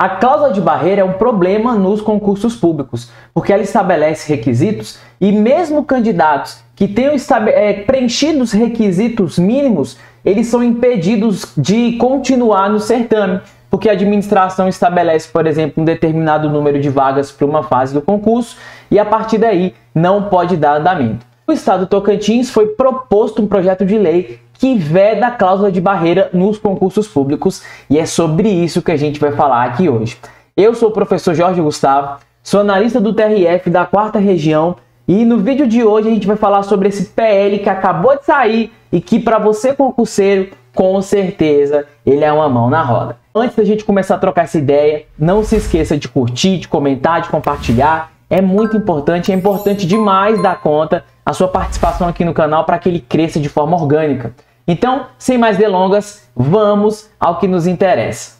A cláusula de barreira é um problema nos concursos públicos, porque ela estabelece requisitos e mesmo candidatos que tenham preenchido os requisitos mínimos, eles são impedidos de continuar no certame, porque a administração estabelece, por exemplo, um determinado número de vagas para uma fase do concurso e a partir daí não pode dar andamento. No estado do Tocantins foi proposto um projeto de lei que veda a cláusula de barreira nos concursos públicos e é sobre isso que a gente vai falar aqui hoje. Eu sou o professor Jorge Gustavo, sou analista do TRF da 4ª região e no vídeo de hoje a gente vai falar sobre esse PL que acabou de sair e que para você concurseiro, com certeza, ele é uma mão na roda. Antes da gente começar a trocar essa ideia, não se esqueça de curtir, de comentar, de compartilhar. É muito importante, é importante demais dar conta a sua participação aqui no canal para que ele cresça de forma orgânica. Então, sem mais delongas, vamos ao que nos interessa.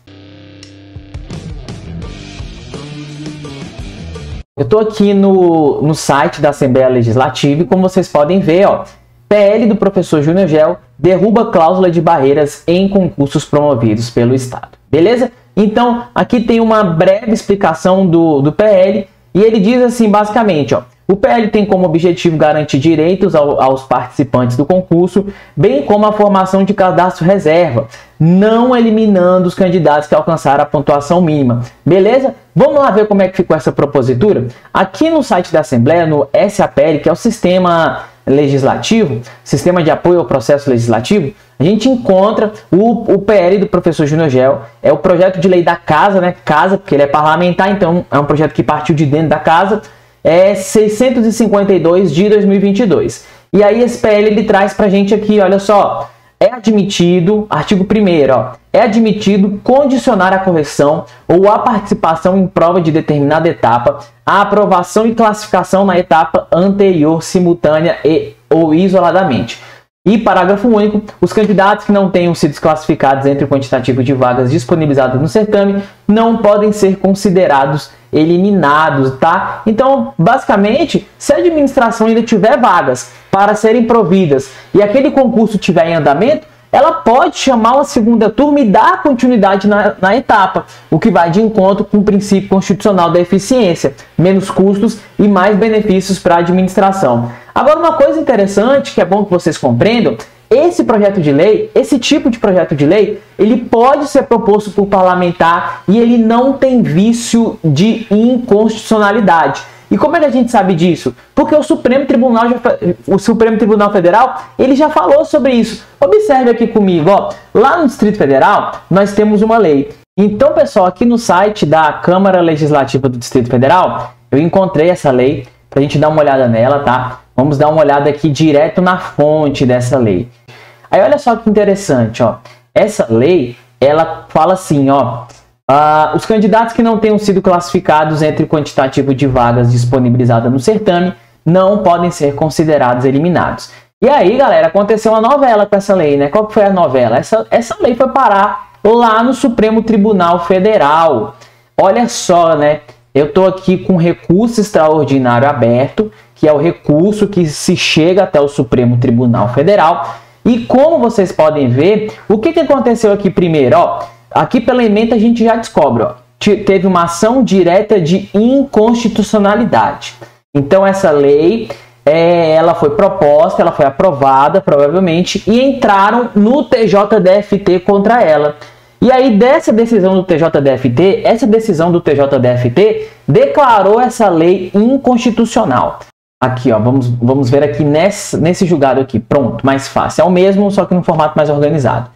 Eu estou aqui no site da Assembleia Legislativa e como vocês podem ver, ó, PL do professor Júnior Geo derruba cláusula de barreiras em concursos promovidos pelo Estado. Beleza? Então, aqui tem uma breve explicação do PL e ele diz assim, basicamente, ó, o PL tem como objetivo garantir direitos aos participantes do concurso, bem como a formação de cadastro reserva, não eliminando os candidatos que alcançaram a pontuação mínima. Beleza? Vamos lá ver como é que ficou essa propositura? Aqui no site da Assembleia, no SAPL, que é o Sistema Legislativo, Sistema de Apoio ao Processo Legislativo, a gente encontra o PL do professor Júnior Geo, é o projeto de lei da Casa, né? Casa, porque ele é parlamentar, então é um projeto que partiu de dentro da Casa, é 652 de 2022. E aí esse PL ele traz pra gente aqui, olha só, é admitido, artigo 1º, ó, é admitido condicionar a correção ou a participação em prova de determinada etapa, a aprovação e classificação na etapa anterior, simultânea e ou isoladamente. E parágrafo único, os candidatos que não tenham sido classificados entre o quantitativo de vagas disponibilizadas no certame não podem ser considerados eliminados, tá? Então, basicamente, se a administração ainda tiver vagas para serem providas e aquele concurso tiver em andamento, ela pode chamar uma segunda turma e dar continuidade na etapa, o que vai de encontro com o princípio constitucional da eficiência, menos custos e mais benefícios para a administração. Agora, uma coisa interessante, que é bom que vocês compreendam, esse projeto de lei, esse tipo de projeto de lei, ele pode ser proposto por parlamentar e ele não tem vício de inconstitucionalidade. E como é que a gente sabe disso? Porque o Supremo Tribunal Federal, ele já falou sobre isso. Observe aqui comigo, ó. Lá no Distrito Federal, nós temos uma lei. Então, pessoal, aqui no site da Câmara Legislativa do Distrito Federal, eu encontrei essa lei, pra gente dar uma olhada nela, tá? Vamos dar uma olhada aqui direto na fonte dessa lei. Aí olha só que interessante, ó. Essa lei, ela fala assim, ó. Os candidatos que não tenham sido classificados entre o quantitativo de vagas disponibilizadas no certame não podem ser considerados eliminados. E aí, galera, aconteceu uma novela com essa lei, né? Qual que foi a novela? Essa lei foi parar lá no Supremo Tribunal Federal. Olha só, né? Eu tô aqui com recurso extraordinário aberto, que é o recurso que se chega até o Supremo Tribunal Federal. E como vocês podem ver, o que aconteceu aqui primeiro? Ó, aqui pela emenda a gente já descobre, ó, teve uma ação direta de inconstitucionalidade. Então essa lei, ela foi proposta, ela foi aprovada provavelmente, e entraram no TJDFT contra ela. E aí dessa decisão do TJDFT, essa decisão do TJDFT declarou essa lei inconstitucional. Aqui, ó, vamos ver aqui nesse julgado aqui. Pronto, mais fácil. É o mesmo, só que no formato mais organizado.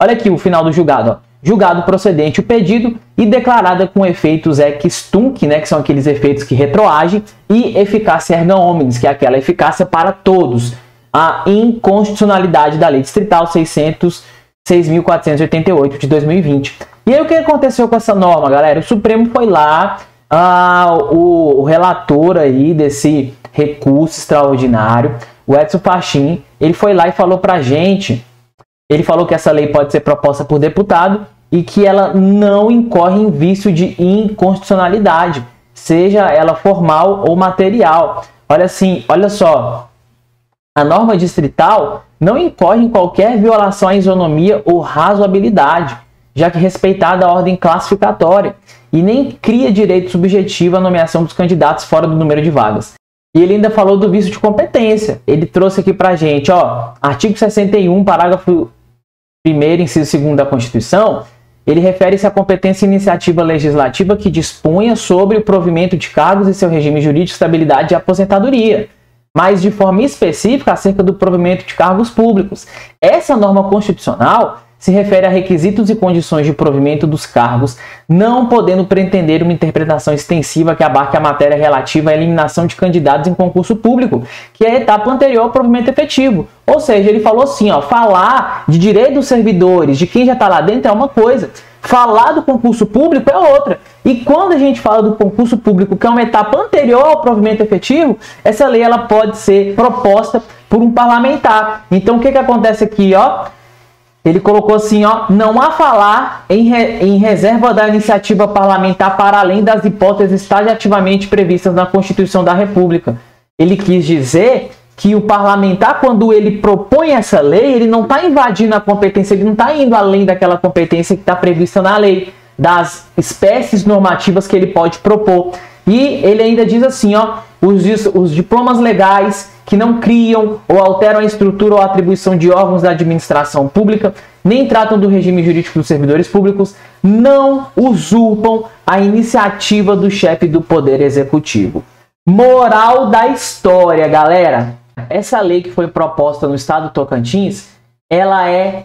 Olha aqui o final do julgado, ó. Julgado procedente o pedido e declarada com efeitos ex tunc, né, que são aqueles efeitos que retroagem, e eficácia erga omnes, que é aquela eficácia para todos. A inconstitucionalidade da Lei Distrital 6.488 de 2020. E aí o que aconteceu com essa norma, galera? O Supremo foi lá, o relator aí desse recurso extraordinário, o Edson Fachin, ele foi lá e falou pra gente, ele falou que essa lei pode ser proposta por deputado e que ela não incorre em vício de inconstitucionalidade, seja ela formal ou material. Olha assim, olha só, a norma distrital não incorre em qualquer violação à isonomia ou razoabilidade. já que respeitada a ordem classificatória, e nem cria direito subjetivo à nomeação dos candidatos fora do número de vagas. E ele ainda falou do vício de competência. Ele trouxe aqui pra gente, ó, artigo 61, parágrafo 1º, inciso 2º da Constituição, ele refere-se à competência iniciativa legislativa que dispunha sobre o provimento de cargos e seu regime jurídico, estabilidade e aposentadoria, mas de forma específica acerca do provimento de cargos públicos. Essa norma constitucional se refere a requisitos e condições de provimento dos cargos, não podendo pretender uma interpretação extensiva que abarque a matéria relativa à eliminação de candidatos em concurso público, que é a etapa anterior ao provimento efetivo. Ou seja, ele falou assim, ó, falar de direito dos servidores, de quem já está lá dentro é uma coisa, falar do concurso público é outra. E quando a gente fala do concurso público, que é uma etapa anterior ao provimento efetivo, essa lei ela pode ser proposta por um parlamentar. Então, o que acontece aqui, ó? Ele colocou assim, ó, não há falar em reserva da iniciativa parlamentar para além das hipóteses taxativamente previstas na Constituição da República. Ele quis dizer que o parlamentar, quando ele propõe essa lei, ele não está invadindo a competência, ele não está indo além daquela competência que está prevista na lei, das espécies normativas que ele pode propor. E ele ainda diz assim, ó, os diplomas legais que não criam ou alteram a estrutura ou atribuição de órgãos da administração pública, nem tratam do regime jurídico dos servidores públicos, não usurpam a iniciativa do chefe do Poder Executivo. Moral da história, galera. Essa lei que foi proposta no estado do Tocantins, ela é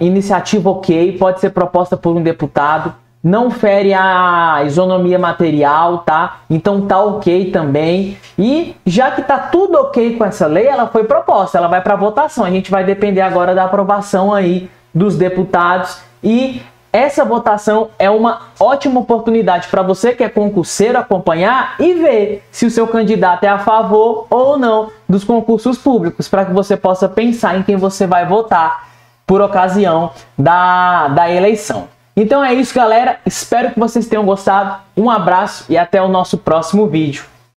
iniciativa ok, pode ser proposta por um deputado, não fere a isonomia material, tá? Então tá ok também. E já que tá tudo ok com essa lei, ela foi proposta, ela vai para votação. A gente vai depender agora da aprovação aí dos deputados. E essa votação é uma ótima oportunidade para você que é concurseiro acompanhar e ver se o seu candidato é a favor ou não dos concursos públicos, para que você possa pensar em quem você vai votar por ocasião da eleição. Então é isso, galera. Espero que vocês tenham gostado. Um abraço e até o nosso próximo vídeo.